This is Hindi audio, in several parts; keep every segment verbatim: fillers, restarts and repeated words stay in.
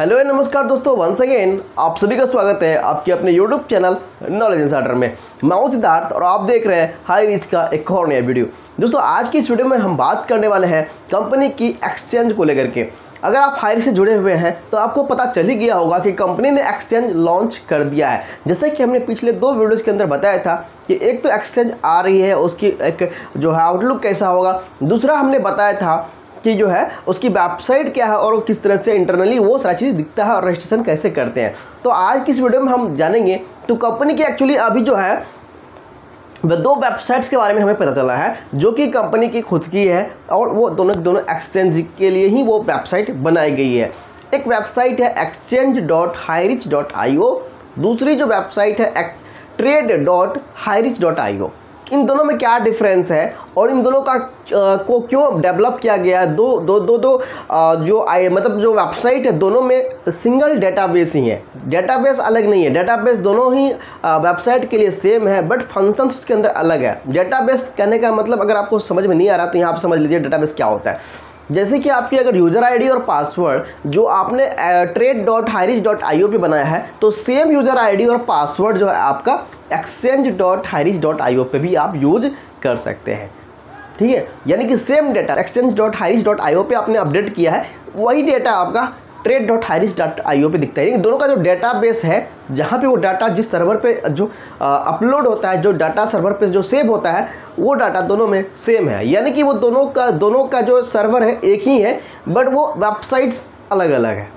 हेलो नमस्कार दोस्तों, वंस अगेन आप सभी का स्वागत है आपके अपने यूट्यूब चैनल नॉलेज इंसाइडर में। मैं हूं सिद्धार्थ और आप देख रहे हैं हाईरिच का एक और नया वीडियो। दोस्तों आज की इस वीडियो में हम बात करने वाले हैं कंपनी की एक्सचेंज को लेकर के। अगर आप हाईरिच से जुड़े हुए हैं तो आपको पता चल ही गया होगा कि कंपनी ने एक्सचेंज लॉन्च कर दिया है। जैसे कि हमने पिछले दो वीडियोस के अंदर बताया था कि एक तो एक्सचेंज आ रही है, उसकी एक जो है आउटलुक कैसा होगा, दूसरा हमने बताया था कि जो है उसकी वेबसाइट क्या है और वो किस तरह से इंटरनली वो सारी चीज़ दिखता है और रजिस्ट्रेशन कैसे करते हैं। तो आज की इस वीडियो में हम जानेंगे तो कंपनी की एक्चुअली अभी जो है वह दो वेबसाइट्स के बारे में हमें पता चला है जो कि कंपनी की खुद की है और वो दोनों दोनों एक्सचेंज के लिए ही वो वेबसाइट बनाई गई है। एक वेबसाइट है exchange dot HiRich dot I O, दूसरी जो वेबसाइट है trade dot HiRich dot I O. इन दोनों में क्या डिफरेंस है और इन दोनों का आ, को क्यों डेवलप किया गया है? दो दो दो दो आ, जो आई मतलब जो वेबसाइट है दोनों में सिंगल डेटाबेस ही है, डेटाबेस अलग नहीं है। डेटाबेस दोनों ही वेबसाइट के लिए सेम है बट फंक्शंस उसके अंदर अलग है। डेटाबेस कहने का मतलब अगर आपको समझ में नहीं आ रहा तो यहाँ आप समझ लीजिए डेटाबेस क्या होता है। जैसे कि आपकी अगर यूज़र आईडी और पासवर्ड जो आपने trade dot HiRich dot I O पे बनाया है तो सेम यूज़र आईडी और पासवर्ड जो है आपका exchange dot HiRich dot I O पे भी आप यूज कर सकते हैं। ठीक है, यानी कि same data exchange dot HiRich dot I O पे आपने अपडेट किया है, वही डेटा आपका trade dot HiRich dot I O पे दिखता है। दोनों का जो डेटाबेस है, जहाँ पे वो डाटा जिस सर्वर पे जो अपलोड होता है, जो डाटा सर्वर पे जो सेव होता है, वो डाटा दोनों में सेम है। यानी कि वो दोनों का दोनों का जो सर्वर है एक ही है बट वो वेबसाइट्स अलग अलग है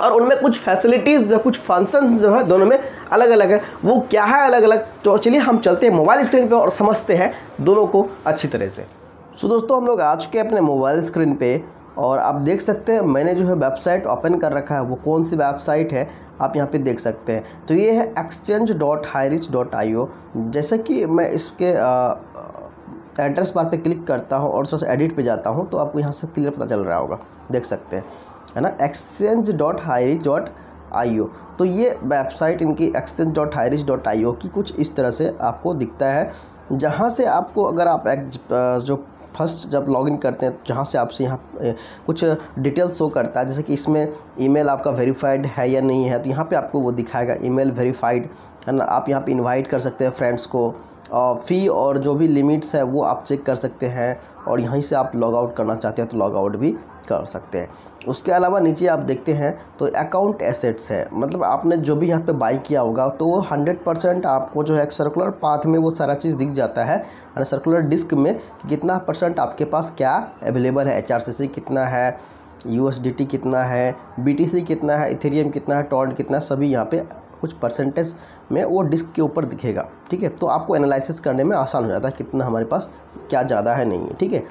और उनमें कुछ फैसिलिटीज़ जो कुछ फंक्शंस जो है दोनों में अलग अलग है। वो क्या है अलग अलग, तो चलिए हम चलते हैं मोबाइल स्क्रीन पर और समझते हैं दोनों को अच्छी तरह से। सो दोस्तों हम लोग आ चुके हैं अपने मोबाइल स्क्रीन पर और आप देख सकते हैं मैंने जो है वेबसाइट ओपन कर रखा है। वो कौन सी वेबसाइट है आप यहाँ पे देख सकते हैं, तो ये है exchange dot HiRich dot I O. जैसे कि मैं इसके एड्रेस बार पे क्लिक करता हूँ और उससे एडिट पे जाता हूँ तो आपको यहाँ से क्लियर पता चल रहा होगा, देख सकते हैं, है ना, exchange dot HiRich dot I O. तो ये वेबसाइट इनकी exchange dot HiRich dot I O की कुछ इस तरह से आपको दिखता है, जहाँ से आपको अगर आप जो फर्स्ट जब लॉगिन करते हैं जहाँ से आपसे यहाँ कुछ डिटेल्स शो करता है, जैसे कि इसमें ईमेल आपका वेरीफाइड है या नहीं है, तो यहाँ पे आपको वो दिखाएगा ईमेल वेरीफाइड, है ना। आप यहाँ पे इनवाइट कर सकते हैं फ्रेंड्स को, फ़ी और जो भी लिमिट्स है वो आप चेक कर सकते हैं और यहीं से आप लॉग आउट करना चाहते हैं तो लॉग आउट भी कर सकते हैं। उसके अलावा नीचे आप देखते हैं तो अकाउंट एसेट्स है, मतलब आपने जो भी यहाँ पे बाई किया होगा तो वो हंड्रेड परसेंट आपको जो है एक सर्कुलर पाथ में वो सारा चीज़ दिख जाता है, और सर्कुलर डिस्क में कि कितना परसेंट आपके पास क्या अवेलेबल है। एच आर सी सी कितना है, यू एस डी टी कितना है, बी टी सी कितना है, इथेरियम कितना है, टॉन्ट कितना, सभी यहाँ पे कुछ परसेंटेज में वो डिस्क के ऊपर दिखेगा। ठीक है, तो आपको एनालिसिस करने में आसान हो जाता है कितना हमारे पास क्या ज़्यादा है नहीं है। ठीक है,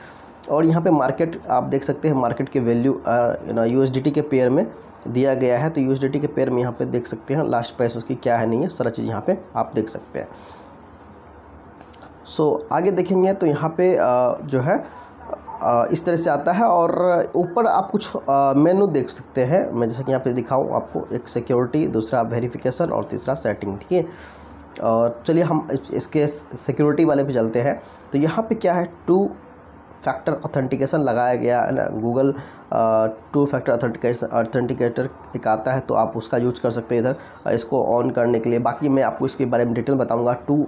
और यहाँ पे मार्केट आप देख सकते हैं, मार्केट के वैल्यू ना यू एस डी टी के पेयर में दिया गया है, तो यू एस डी टी के पेयर में यहाँ पे देख सकते हैं लास्ट प्राइस उसकी क्या है नहीं है, सारा चीज़ यहाँ पे आप देख सकते हैं। सो so, आगे देखेंगे तो यहाँ पे आ, जो है आ, इस तरह से आता है और ऊपर आप कुछ मेनू देख सकते हैं। मैं जैसा कि यहाँ पे दिखाऊँ आपको, एक सिक्योरिटी, दूसरा वेरीफिकेशन और तीसरा सेटिंग। ठीक है, और चलिए हम इसके सिक्योरिटी वाले पे चलते हैं। तो यहाँ पे क्या है, टू फैक्टर ऑथेंटिकेशन लगाया गया है ना, Google two factor authentication authenticator एक आता है तो आप उसका यूज कर सकते हैं इधर इसको ऑन करने के लिए। बाकी मैं आपको इसके बारे में डिटेल बताऊंगा टू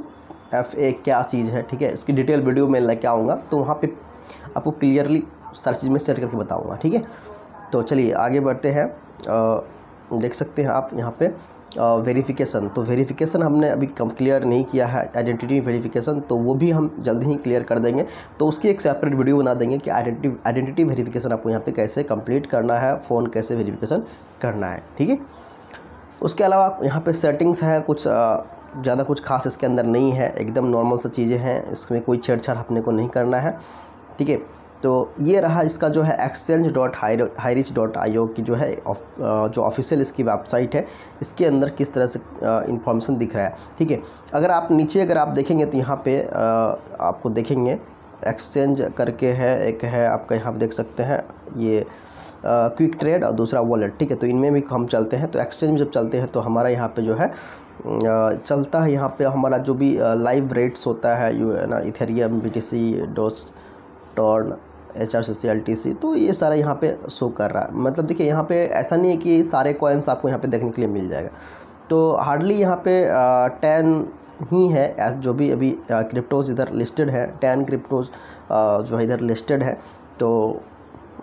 एफ ए क्या चीज़ है। ठीक है, इसकी डिटेल वीडियो में लेके आऊँगा तो वहाँ पे आपको क्लियरली सारी चीज़ में सेट करके बताऊँगा। ठीक है, तो चलिए आगे बढ़ते हैं। देख सकते हैं आप यहाँ पे वेरिफिकेशन, तो वेरिफिकेशन हमने अभी कम क्लियर नहीं किया है, आइडेंटिटी वेरिफिकेशन, तो वो भी हम जल्दी ही क्लियर कर देंगे, तो उसकी एक सेपरेट वीडियो बना देंगे कि आइडेंटिटी आइडेंटिटी वेरिफिकेशन आपको यहाँ पे कैसे कंप्लीट करना है, फ़ोन कैसे वेरिफिकेशन करना है। ठीक है, उसके अलावा यहाँ पे सेटिंग्स है, कुछ ज़्यादा कुछ खास इसके अंदर नहीं है, एकदम नॉर्मल सी चीज़ें हैं, इसमें कोई छेड़छाड़ अपने को नहीं करना है। ठीक है, तो ये रहा इसका जो है exchange dot HiRich dot I O की जो है जो ऑफिशियल इसकी वेबसाइट है, इसके अंदर किस तरह से इंफॉर्मेशन दिख रहा है। ठीक है, अगर आप नीचे अगर आप देखेंगे तो यहाँ पे आपको देखेंगे एक्सचेंज करके है, एक है आपका यहाँ पे देख सकते हैं ये क्विक ट्रेड और दूसरा वॉलेट। ठीक है, तो इनमें भी हम चलते हैं। तो एक्सचेंज में जब चलते हैं तो हमारा यहाँ पे जो है चलता है, यहाँ पे हमारा जो भी लाइव रेट्स होता है, यू है ना, Ethereum, B T C, doge, Tron, H R C C, L T C, तो ये सारा यहाँ पे शो कर रहा है। मतलब देखिए यहाँ पे ऐसा नहीं है कि सारे कॉइन्स आपको यहाँ पे देखने के लिए मिल जाएगा, तो हार्डली यहाँ पे टेन ही है जो भी अभी क्रिप्टोज इधर लिस्टेड है, टेन क्रिप्टोज जो है इधर लिस्टेड है। तो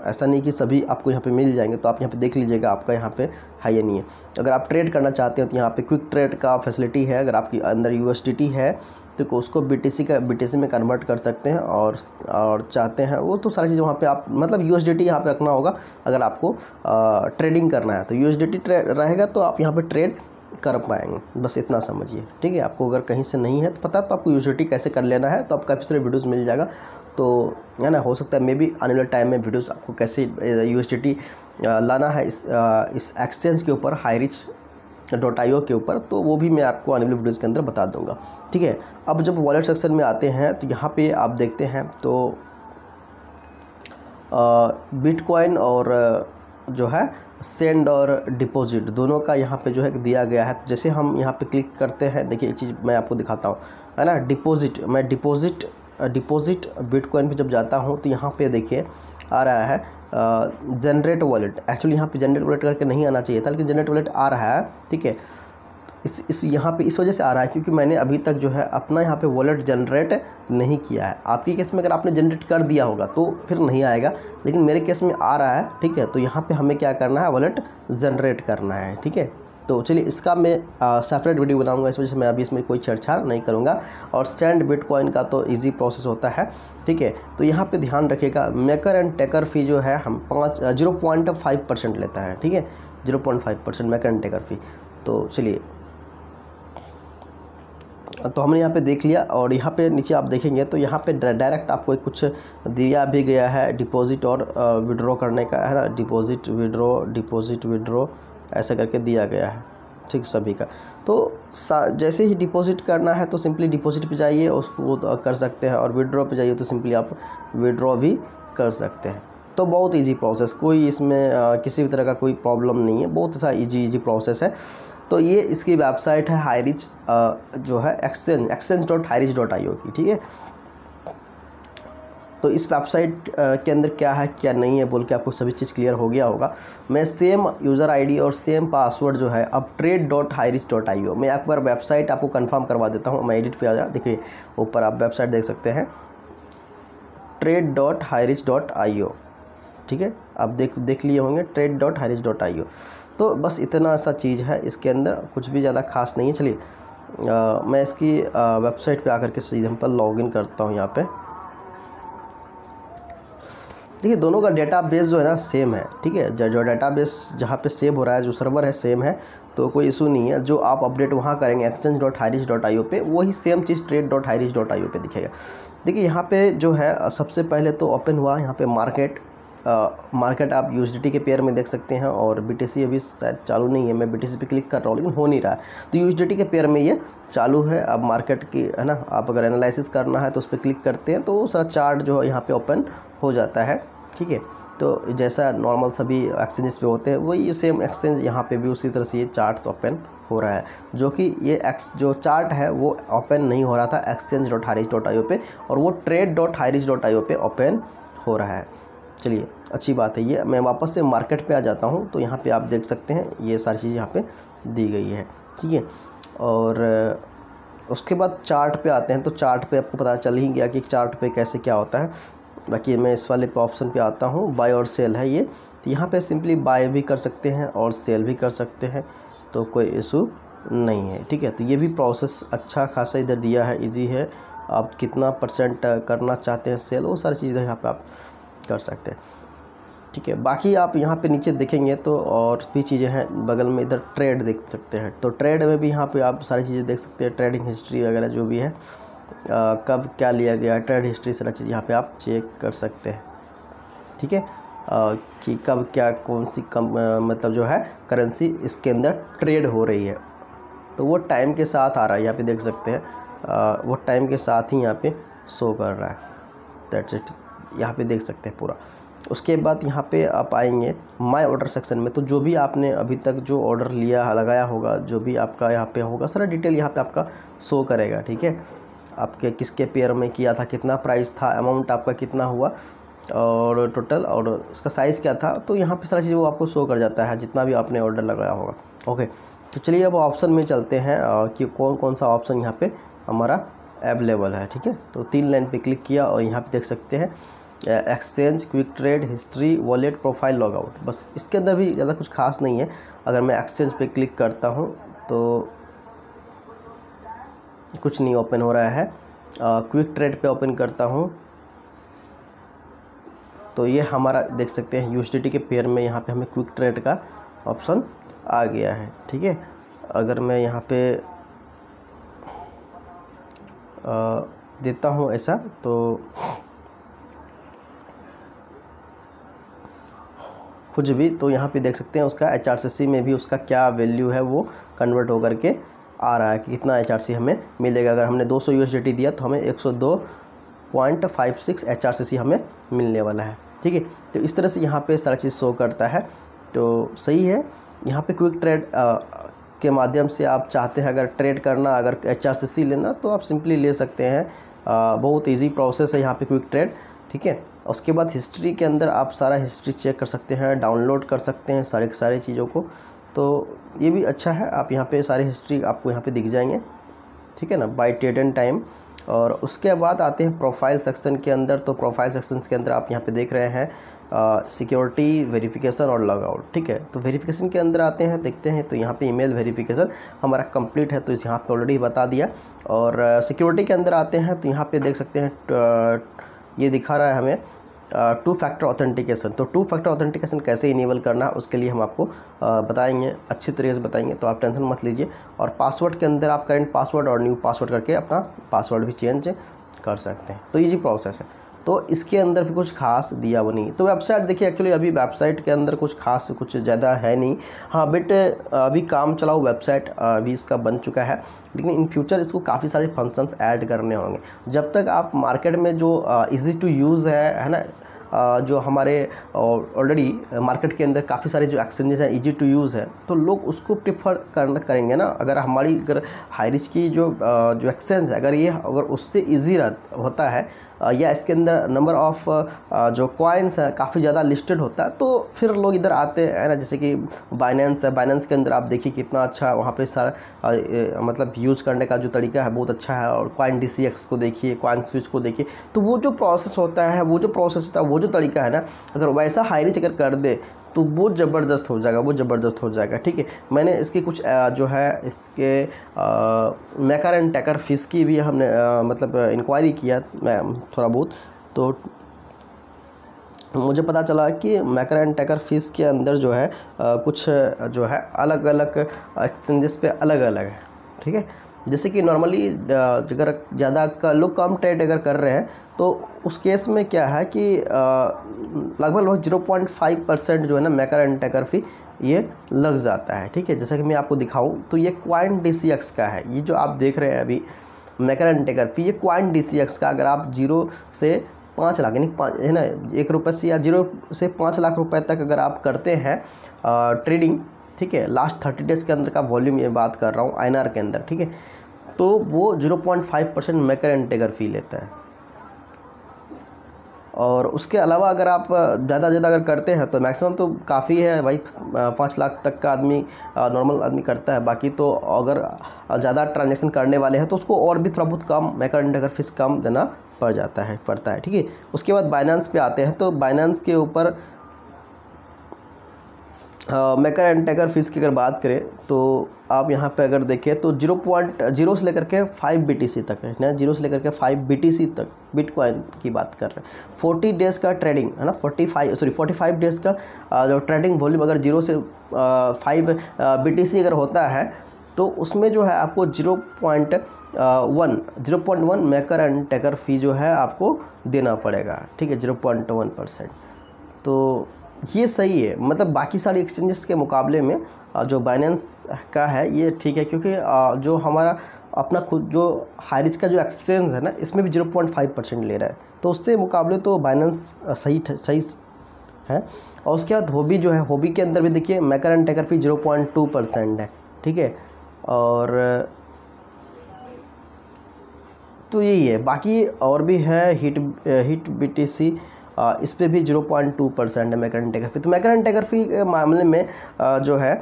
ऐसा नहीं कि सभी आपको यहाँ पे मिल जाएंगे, तो आप यहाँ पे देख लीजिएगा आपका यहाँ पे है या नहीं है। अगर आप ट्रेड करना चाहते हो तो यहाँ पे क्विक ट्रेड का फैसिलिटी है, अगर आपके अंदर यू एस डी टी है तो उसको बी टी सी का बी टी सी में कन्वर्ट कर सकते हैं, और और चाहते हैं वो तो सारी चीज़ वहाँ पे आप मतलब यू एस डी टी यहाँ पे रखना होगा अगर आपको आ, ट्रेडिंग करना है, तो यू एस डी टी रहेगा तो आप यहाँ पे ट्रेड कर पाएंगे, बस इतना समझिए। ठीक है, आपको अगर कहीं से नहीं है तो पता, तो आपको यू एस डी टी कैसे कर लेना है तो आपका काफ़ी सारे वीडियोज़ मिल जाएगा, तो है ना, हो सकता है मे भी आने वाले टाइम में वीडियोज़ आपको कैसे यू एस डी टी लाना है इस आ, इस एक्सचेंज के ऊपर, हाईरिच डॉट आई ओ के ऊपर, तो वो भी मैं आपको आने वाली वीडियोज़ के अंदर बता दूंगा। ठीक है, अब जब वॉलेट सेक्शन में आते हैं तो यहाँ पे आप देखते हैं तो बिटकॉइन और जो है सेंड और डिपॉजिट दोनों का यहाँ पे जो है दिया गया है। जैसे हम यहाँ पे क्लिक करते हैं, देखिए एक चीज़ मैं आपको दिखाता हूँ, है ना, डिपॉजिट, मैं डिपॉजिट डिपॉजिट बिटकॉइन पे जब जाता हूँ तो यहाँ पे देखिए आ रहा है जनरेट वॉलेट। एक्चुअली यहाँ पे जनरेट वॉलेट करके नहीं आना चाहिए था, लेकिन जनरेट वॉलेट आ रहा है। ठीक है, इस इस यहाँ पे इस वजह से आ रहा है क्योंकि मैंने अभी तक जो है अपना यहाँ पे वॉलेट जनरेट नहीं किया है। आपके केस में अगर आपने जनरेट कर दिया होगा तो फिर नहीं आएगा, लेकिन मेरे केस में आ रहा है। ठीक है, तो यहाँ पे हमें क्या करना है, वॉलेट जनरेट करना है। ठीक है, तो चलिए इसका मैं सेपरेट वीडियो बनाऊंगा, इस वजह से मैं अभी इसमें कोई छेड़छाड़ नहीं करूंगा। और सेंड बिटकॉइन का तो इजी प्रोसेस होता है। ठीक है, तो यहाँ पे ध्यान रखिएगा, मेकर एंड टेकर फ़ी जो है हम पाँच जीरो पॉइंट फाइव परसेंट लेता है। ठीक है, zero point five percent maker and taker fee. तो चलिए, तो हमने यहाँ पे देख लिया, और यहाँ पे नीचे आप देखेंगे तो यहाँ पे डायरेक्ट आपको कुछ दिया भी गया है, डिपॉजिट और विड्रॉ करने का, है ना, डिपॉजिट विड्रॉ डिपॉजिट विड्रॉ ऐसा करके दिया गया है। ठीक, सभी का तो जैसे ही डिपॉजिट करना है तो सिंपली डिपॉजिट पे जाइए, उसको तो कर सकते हैं, और विड्रॉ पे जाइए तो सिंपली आप विड्रॉ भी कर सकते हैं। तो बहुत इजी प्रोसेस, कोई इसमें आ, किसी भी तरह का कोई प्रॉब्लम नहीं है, बहुत सा इजी इजी प्रोसेस है। तो ये इसकी वेबसाइट है हाईरिच जो है exchange exchange dot HiRich dot I O की। ठीक है, तो इस वेबसाइट के अंदर क्या है क्या नहीं है बोल के आपको सभी चीज़ क्लियर हो गया होगा। मैं सेम यूज़र आईडी और सेम पासवर्ड जो है अब trade dot HiRich dot I O मैं एक बार वेबसाइट आपको कंफर्म करवा देता हूँ। मैं एडिट पे आ जा, देखिए ऊपर आप वेबसाइट देख सकते हैं, trade dot HiRich dot I O. ठीक है, आप देख देख लिए होंगे trade dot HiRich dot I O. तो बस इतना सा चीज़ है, इसके अंदर कुछ भी ज़्यादा खास नहीं है। चलिए मैं इसकी वेबसाइट पर आकर के सीधे हम पर लॉग इन करता हूँ। यहाँ पर देखिए दोनों का डेटाबेस जो है ना सेम है। ठीक है, जो डेटाबेस जहाँ पे सेव हो रहा है, जो सर्वर है सेम है, तो कोई इशू नहीं है। जो आप अपडेट वहाँ करेंगे exchange dot HiRich dot I O पे, वही सेम चीज़ trade dot HiRich dot I O पे दिखेगा। देखिए यहाँ पे जो है सबसे पहले तो ओपन हुआ यहाँ पे मार्केट मार्केट आप यू एस डी टी के पेयर में देख सकते हैं, और बी टी सी अभी शायद चालू नहीं है। मैं बी टी सी पे क्लिक कर रहा हूँ लेकिन हो नहीं रहा है, तो यू एस डी टी के पेयर में ये चालू है। अब मार्केट की, है ना, आप अगर एनालिसिस करना है तो उस पर क्लिक करते हैं तो सारा चार्ट जो है यहाँ पे ओपन हो जाता है। ठीक है, तो जैसा नॉर्मल सभी एक्सचेंजेस पे होते हैं वही सेम एक्सचेंज यहाँ पे भी उसी तरह से ये चार्ट्स ओपन हो रहा है, जो कि ये एक्स जो चार्ट है वो ओपन नहीं हो रहा था exchange dot HiRich dot I O पे, और वो trade dot HiRich dot I O पे ओपन हो रहा है। चलिए अच्छी बात है ये। मैं वापस से मार्केट पे आ जाता हूँ, तो यहाँ पे आप देख सकते हैं ये सारी चीज़ यहाँ पे दी गई है। ठीक है, और उसके बाद चार्ट पे आते हैं, तो चार्ट पे आपको पता चल ही गया कि चार्ट पे कैसे क्या होता है। बाकी मैं इस वाले पे ऑप्शन पे आता हूँ, बाय और सेल है ये, तो यहाँ पे सिंपली बाय भी कर सकते हैं और सेल भी कर सकते हैं, तो कोई इशू नहीं है। ठीक है, तो ये भी प्रोसेस अच्छा खासा इधर दिया है, ईजी है। आप कितना परसेंट करना चाहते हैं सेल, वो सारी चीज़ें यहाँ पर आप कर सकते हैं। ठीक है, बाकी आप यहाँ पे नीचे देखेंगे तो और भी चीज़ें हैं, बगल में इधर ट्रेड देख सकते हैं, तो ट्रेड में भी यहाँ पे आप सारी चीज़ें देख सकते हैं, ट्रेडिंग हिस्ट्री वगैरह जो भी है, आ, कब क्या लिया गया है, ट्रेड हिस्ट्री सारा चीज़ यहाँ पे आप चेक कर सकते हैं। ठीक है, कि कब क्या कौन सी कम आ, मतलब जो है करेंसी इसके अंदर ट्रेड हो रही है, तो वो टाइम के साथ आ रहा है, यहाँ पर देख सकते हैं, आ, वो टाइम के साथ ही यहाँ पर शो कर रहा है। दैट्स इट, यहाँ पे देख सकते हैं पूरा। उसके बाद यहाँ पे आप आएंगे माय ऑर्डर सेक्शन में, तो जो भी आपने अभी तक जो ऑर्डर लिया लगाया होगा, जो भी आपका यहाँ पे होगा, सारा डिटेल यहाँ पे आपका शो करेगा। ठीक है, आपके किसके पेयर में किया था, कितना प्राइस था, अमाउंट आपका कितना हुआ, और टोटल और उसका साइज़ क्या था, तो यहाँ पे सारा चीज़ वो आपको शो कर जाता है जितना भी आपने ऑर्डर लगाया होगा। ओके, तो चलिए अब ऑप्शन में चलते हैं कि कौन कौन सा ऑप्शन यहाँ पे हमारा अवेलेबल है। ठीक है, तो तीन लाइन पे क्लिक किया और यहाँ पे देख सकते हैं exchange, quick trade, history, wallet, profile, logout. बस इसके अंदर भी ज़्यादा कुछ खास नहीं है। अगर मैं एक्सचेंज पे क्लिक करता हूँ तो कुछ नहीं ओपन हो रहा है। क्विक ट्रेड पे ओपन करता हूँ तो ये हमारा देख सकते हैं यूएसडीटी के पेयर में यहाँ पे हमें क्विक ट्रेड का ऑप्शन आ गया है। ठीक है, अगर मैं यहाँ पे आ, देता हूँ ऐसा तो कुछ भी, तो यहाँ पे देख सकते हैं उसका एचआरसीसी में भी उसका क्या वैल्यू है वो कन्वर्ट होकर के आ रहा है कि कितना एचआरसी हमें मिलेगा। अगर हमने दो सौ यूएसडीटी दिया तो हमें एक सौ दो पॉइंट पाँच छह एचआरसीसी हमें मिलने वाला है। ठीक है, तो इस तरह से यहाँ पे सारा चीज़ शो करता है, तो सही है। यहाँ पे क्विक ट्रेड के माध्यम से आप चाहते हैं अगर ट्रेड करना, अगर एचआरसीसी लेना तो आप सिंपली ले सकते हैं। आ, बहुत इजी प्रोसेस है यहाँ पे क्विक ट्रेड। ठीक है, उसके बाद हिस्ट्री के अंदर आप सारा हिस्ट्री चेक कर सकते हैं, डाउनलोड कर सकते हैं सारे सारे चीज़ों को, तो ये भी अच्छा है। आप यहाँ पर सारे हिस्ट्री आपको यहाँ पर दिख जाएंगे। ठीक है ना, बाई डेट एंड टाइम। और उसके बाद आते हैं प्रोफाइल सेक्शन के अंदर, तो प्रोफाइल सेक्शन के अंदर आप यहाँ पे देख रहे हैं सिक्योरिटी, वेरिफिकेशन और लॉगआउट। ठीक है, तो वेरिफिकेशन के अंदर आते हैं, देखते हैं, तो यहाँ पे ईमेल वेरिफिकेशन हमारा कंप्लीट है, तो यहाँ पे ऑलरेडी बता दिया। और सिक्योरिटी के अंदर आते हैं तो यहाँ पे देख सकते हैं ये दिखा रहा है हमें टू फैक्टर ऑथेंटिकेशन। तो टू फैक्टर ऑथेंटिकेशन कैसे इनेबल करना है उसके लिए हम आपको uh, बताएंगे, अच्छी तरीके से बताएंगे, तो आप टेंशन मत लीजिए। और पासवर्ड के अंदर आप करंट पासवर्ड और न्यू पासवर्ड करके अपना पासवर्ड भी चेंज कर सकते हैं, तो ईजी प्रोसेस है। तो इसके अंदर भी कुछ खास दिया वो नहीं। तो वेबसाइट देखिए, एक्चुअली अभी वेबसाइट के अंदर कुछ खास कुछ ज़्यादा है नहीं। हाँ बट अभी काम चलाओ वेबसाइट अभी इसका बन चुका है, लेकिन इन फ्यूचर इसको काफ़ी सारे फंक्शंस ऐड करने होंगे। जब तक आप मार्केट में जो इजी टू यूज़ है है ना, जो हमारे ऑलरेडी मार्केट के अंदर काफ़ी सारे जो एक्सचेंजेस हैं इजी टू यूज़ है, तो लोग उसको प्रिफर करना करेंगे ना। अगर हमारी अगर हाईरिच की जो जो एक्सचेंज है अगर ये अगर उससे इजी होता है या इसके अंदर नंबर ऑफ़ जो कॉइन्स है काफ़ी ज़्यादा लिस्टेड होता है, तो फिर लोग इधर आते हैं ना। जैसे कि बाइनेंस है, बाइनेंस के अंदर आप देखिए कितना अच्छा वहाँ पे सारा मतलब यूज़ करने का जो तरीका है बहुत अच्छा है। और कॉइन डीसीएक्स को देखिए, कॉइन स्विच को देखिए, तो वो जो प्रोसेस होता है, वो जो प्रोसेस होता है, वो जो तरीका है ना, अगर वैसा हाईरिच अगर कर दे तो वो ज़बरदस्त हो जाएगा, वो ज़बरदस्त हो जाएगा। ठीक है, मैंने इसके कुछ जो है इसके मैकर एंड टैकर फीस की भी हमने आ, मतलब इंक्वायरी किया मैं थोड़ा बहुत, तो मुझे पता चला कि मैकर एंड टैकर फीस के अंदर जो है आ, कुछ जो है अलग अलग एक्सचेंजेस पे अलग अलग है। ठीक है, जैसे कि नॉर्मली अगर ज़्यादा लोग कम ट्रेड अगर कर रहे हैं तो उस केस में क्या है कि लगभग लगभग जीरो पॉइंट फाइव परसेंट जो है ना मैकर एंड टैकर फी ये लग जाता है। ठीक है, जैसा कि मैं आपको दिखाऊं तो ये कॉइन डीसीएक्स का है, ये जो आप देख रहे हैं अभी मैकर एंड टैकर फी, ये कॉइन डीसीएक्स का। अगर आप जीरो से पाँच लाख यानी पाँच है ना एक रुपये से या जीरो से पाँच लाख रुपये तक अगर आप करते हैं ट्रेडिंग, ठीक है, लास्ट थर्टी डेज़ के अंदर का वॉल्यूम ये बात कर रहा हूँ आईएनआर के अंदर, ठीक है, तो वो zero point five percent maker and taker fee लेता है। और उसके अलावा अगर आप ज़्यादा ज़्यादा अगर करते हैं तो मैक्सिमम तो काफ़ी है भाई, पाँच लाख तक का आदमी नॉर्मल आदमी करता है। बाकी तो अगर ज़्यादा ट्रांजेक्शन करने वाले हैं तो उसको और भी थोड़ा बहुत कम मैकर एंड टैकर फीस कम देना पड़ जाता है पड़ता है ठीक है। उसके बाद बाइनेंस पे आते हैं, तो बाइनेंस के ऊपर मैकर एंड टैकर फीस की अगर बात करें तो आप यहाँ पे अगर देखें तो जीरो पॉइंट जीरो से लेकर के फाइव बीटीसी तक है ना, जीरो से लेकर के फाइव बीटीसी तक बिटकॉइन की बात कर रहे हैं। फोर्टी डेज़ का ट्रेडिंग है ना, forty five sorry forty five days का जो ट्रेडिंग वॉल्यूम अगर जीरो से फाइव बीटीसी अगर होता है तो उसमें जो है आपको zero point one zero point one maker and taker fee जो है आपको देना पड़ेगा। ठीक है, जीरो पॉइंट वन परसेंट, तो ये सही है। मतलब बाकी सारे एक्सचेंजेस के मुकाबले में जो बाइनेंस का है ये ठीक है, क्योंकि जो हमारा अपना खुद जो हाईरिच का जो एक्सचेंज है ना इसमें भी जीरो पॉइंट फाइव परसेंट ले रहा है, तो उससे मुकाबले तो बाइनेंस सही सही है। और उसके बाद होबी जो है, होबी के अंदर भी देखिए maker and taker fee zero point two percent है। ठीक है, और तो यही है। बाकी और भी है हीट हीट बीटीसी इस पर भी जीरो पॉइंट टू परसेंट है मैकर एंड टेकर फी। तो मैकर एंड टेकर फी के मामले में जो है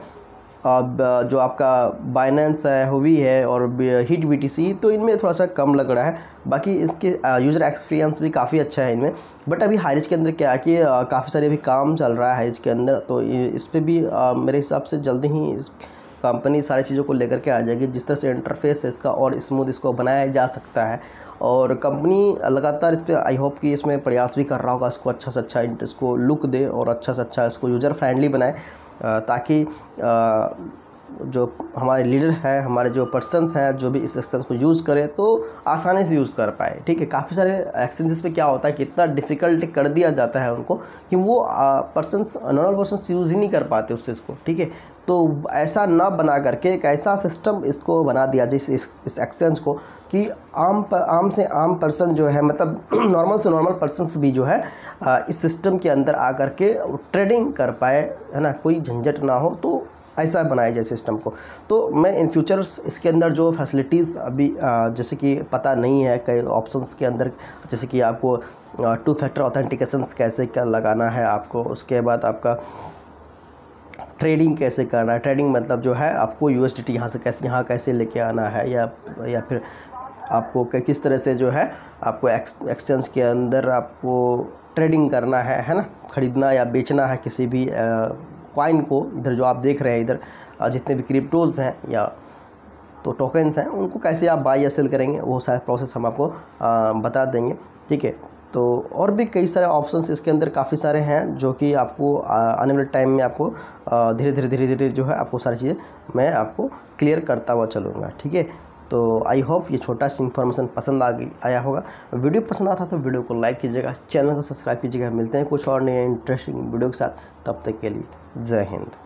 अब जो आपका बाइनेंस है, होबी है और हीट बीटीसी, तो इनमें थोड़ा सा कम लग रहा है। बाकी इसके यूज़र एक्सपीरियंस भी काफ़ी अच्छा है इनमें। बट अभी हाइरिच के अंदर क्या है कि काफ़ी सारे अभी काम चल रहा है हाइरिच के अंदर, तो इस पर भी आ, मेरे हिसाब से जल्दी ही इस कंपनी सारी चीज़ों को लेकर के आ जाएगी। जिस तरह से इंटरफेस है इसका और स्मूथ इसको बनाया जा सकता है, और कंपनी लगातार इस पर आई होप कि इसमें प्रयास भी कर रहा होगा इसको अच्छा से अच्छा इसको लुक दे और अच्छा से अच्छा इसको यूज़र फ्रेंडली बनाए, ताकि जो हमारे लीडर हैं, हमारे जो पर्सनस हैं, जो भी इस एक्सचेंज को यूज़ करें तो आसानी से यूज़ कर पाए। ठीक है, काफ़ी सारे एक्सचेंजेस पे क्या होता है कि इतना डिफ़िकल्ट कर दिया जाता है उनको कि वो पर्सनस नॉर्मल पर्सनस यूज़ ही नहीं कर पाते उस चीज़ को। ठीक है, तो ऐसा ना बना करके एक ऐसा सिस्टम इसको बना दिया जाए इस इस एक्सचेंज को कि आम पर, आम से आम पर्सन जो है, मतलब नॉर्मल से नॉर्मल पर्सनस भी जो है इस सिस्टम के अंदर आ करके ट्रेडिंग कर पाए, है ना, कोई झंझट ना हो। तो ऐसा बनाया जाए सिस्टम को। तो मैं इन फ्यूचर्स इसके अंदर जो फैसिलिटीज़ अभी जैसे कि पता नहीं है कई ऑप्शंस के अंदर, जैसे कि आपको टू फैक्टर ऑथेंटिकेशन कैसे कर लगाना है, आपको उसके बाद आपका ट्रेडिंग कैसे करना है। ट्रेडिंग मतलब जो है आपको यू एस डी टी यहाँ से कैसे यहाँ कैसे लेके आना है, या या फिर आपको किस तरह से जो है आपको एक्सचेंज के अंदर आपको ट्रेडिंग करना है, है ना, ख़रीदना या बेचना है किसी भी कॉइन को। इधर जो आप देख रहे हैं, इधर जितने भी क्रिप्टोज़ हैं या तो टोकन्स हैं, उनको कैसे आप बाय या सेल करेंगे वो सारा प्रोसेस हम आपको बता देंगे। ठीक है, तो और भी कई सारे ऑप्शंस इसके अंदर काफ़ी सारे हैं जो कि आपको आने वाले टाइम में आपको धीरे धीरे धीरे धीरे जो है आपको सारी चीज़ें मैं आपको क्लियर करता हुआ चलूँगा। ठीक है, तो आई होप ये छोटा सा इन्फॉर्मेशन पसंद आ आया होगा। वीडियो पसंद आता तो वीडियो को लाइक कीजिएगा, चैनल को सब्सक्राइब कीजिएगा। मिलते हैं कुछ और नए इंटरेस्टिंग वीडियो के साथ, तब तक के लिए जय हिंद।